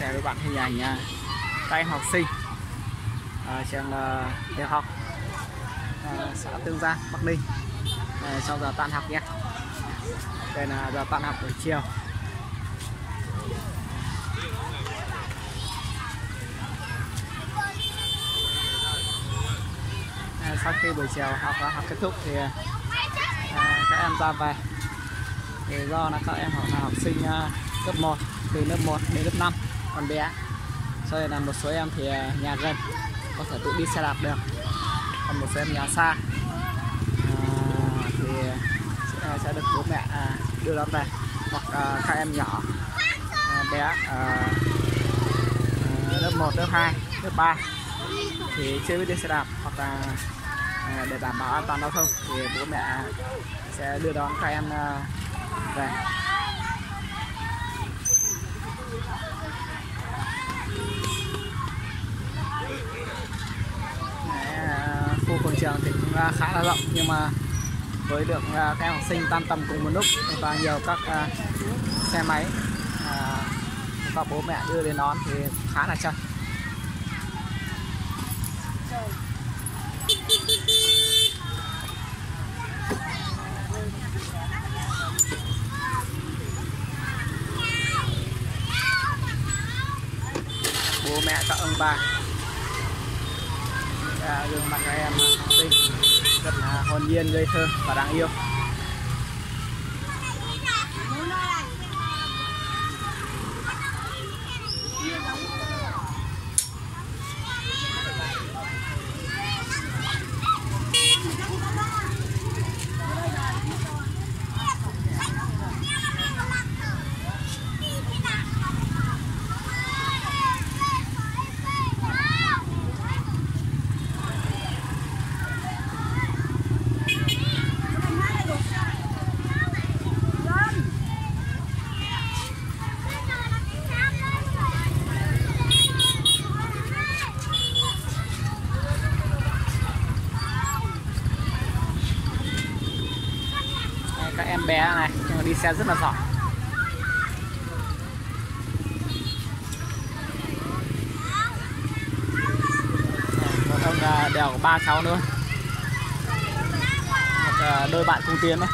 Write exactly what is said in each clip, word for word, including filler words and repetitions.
xe với bạn hình ảnh à, các em học sinh à, trường à, tiểu học à, xã Tương Giang, Bắc Ninh à, sau giờ tan học nhé. Đây là giờ tan học buổi chiều. À, sau khi buổi chiều học học kết thúc thì à, các em ra về. Thì do là các em học là học sinh à, cấp một, từ lớp một đến lớp năm còn bé, cho nên là một số em thì nhà gần có thể tự đi xe đạp được, còn một số em nhà xa à, thì sẽ, sẽ được bố mẹ à, đưa đón về, hoặc à, các em nhỏ à, bé à, à, lớp một, lớp hai, lớp ba thì chưa biết đi xe đạp, hoặc là à, để đảm bảo an toàn giao thông thì bố mẹ sẽ đưa đón các em à, về. Khu quảng trường thì cũng khá là rộng, nhưng mà với lượng các em học sinh tan tầm cùng một lúc và nhiều các xe máy và bố mẹ đưa đến đón thì khá là chật. Bố mẹ các ông bà à, gương mặt các em học sinh rất là hồn nhiên, ngây thơ và đáng yêu. Các em bé này nhưng mà đi xe rất là giỏi. Một ông đèo có ba cháu nữa, một đôi bạn cùng tiến đấy.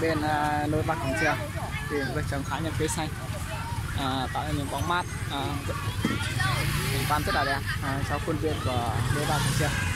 Bên lối bắc quảng trường thì vợ chồng khá nhiều cây xanh à, tạo nên những bóng mát, cảnh quan rất là đẹp à, trong khuôn viên của lối bắc quảng trường.